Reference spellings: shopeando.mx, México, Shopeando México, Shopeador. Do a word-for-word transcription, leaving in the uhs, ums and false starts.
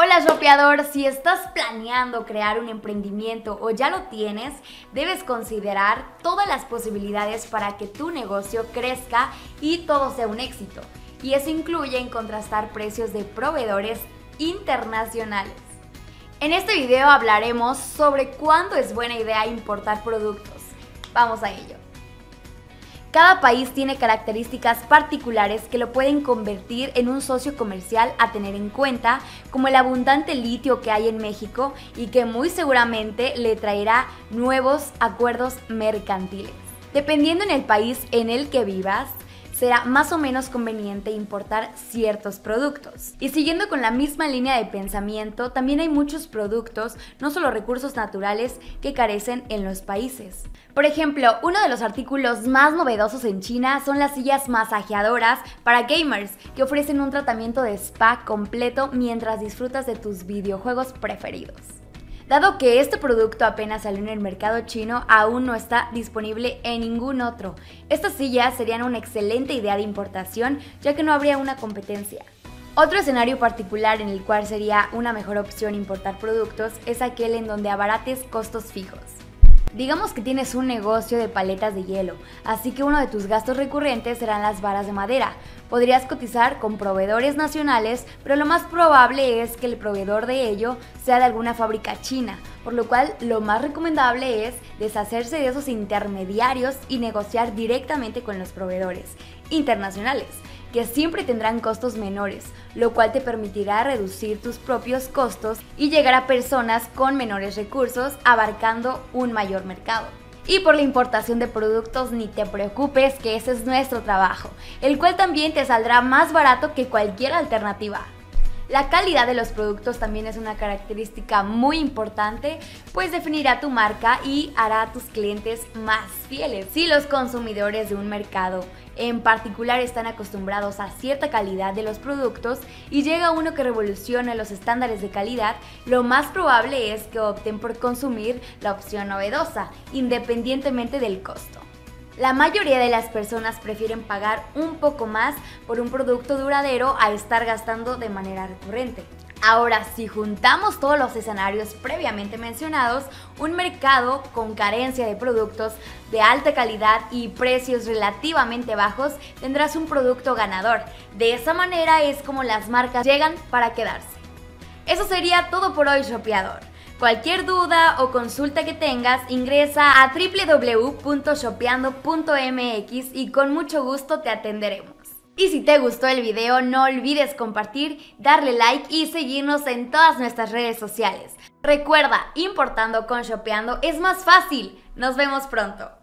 Hola shopeador, si estás planeando crear un emprendimiento o ya lo tienes, debes considerar todas las posibilidades para que tu negocio crezca y todo sea un éxito. Y eso incluye en contrastar precios de proveedores internacionales. En este video hablaremos sobre cuándo es buena idea importar productos. Vamos a ello. Cada país tiene características particulares que lo pueden convertir en un socio comercial a tener en cuenta, como el abundante litio que hay en México y que muy seguramente le traerá nuevos acuerdos mercantiles. Dependiendo en el país en el que vivas, será más o menos conveniente importar ciertos productos. Y siguiendo con la misma línea de pensamiento, también hay muchos productos, no solo recursos naturales, que carecen en los países. Por ejemplo, uno de los artículos más novedosos en China son las sillas masajeadoras para gamers, que ofrecen un tratamiento de spa completo mientras disfrutas de tus videojuegos preferidos. Dado que este producto apenas salió en el mercado chino, aún no está disponible en ningún otro. Estas sillas serían una excelente idea de importación, ya que no habría una competencia. Otro escenario particular en el cual sería una mejor opción importar productos es aquel en donde abarates costos fijos. Digamos que tienes un negocio de paletas de hielo, así que uno de tus gastos recurrentes serán las varas de madera. Podrías cotizar con proveedores nacionales, pero lo más probable es que el proveedor de ello sea de alguna fábrica china, por lo cual lo más recomendable es deshacerse de esos intermediarios y negociar directamente con los proveedores internacionales, que siempre tendrán costos menores, lo cual te permitirá reducir tus propios costos y llegar a personas con menores recursos, abarcando un mayor mercado. Y por la importación de productos ni te preocupes, que ese es nuestro trabajo, el cual también te saldrá más barato que cualquier alternativa. La calidad de los productos también es una característica muy importante, pues definirá tu marca y hará a tus clientes más fieles. Si los consumidores de un mercado en particular están acostumbrados a cierta calidad de los productos y llega uno que revoluciona los estándares de calidad, lo más probable es que opten por consumir la opción novedosa, independientemente del costo. La mayoría de las personas prefieren pagar un poco más por un producto duradero a estar gastando de manera recurrente. Ahora, si juntamos todos los escenarios previamente mencionados, un mercado con carencia de productos de alta calidad y precios relativamente bajos, tendrás un producto ganador. De esa manera es como las marcas llegan para quedarse. Eso sería todo por hoy, shopeador. Cualquier duda o consulta que tengas, ingresa a w w w punto shopeando punto m x y con mucho gusto te atenderemos. Y si te gustó el video, no olvides compartir, darle like y seguirnos en todas nuestras redes sociales. Recuerda, importando con Shopeando es más fácil. Nos vemos pronto.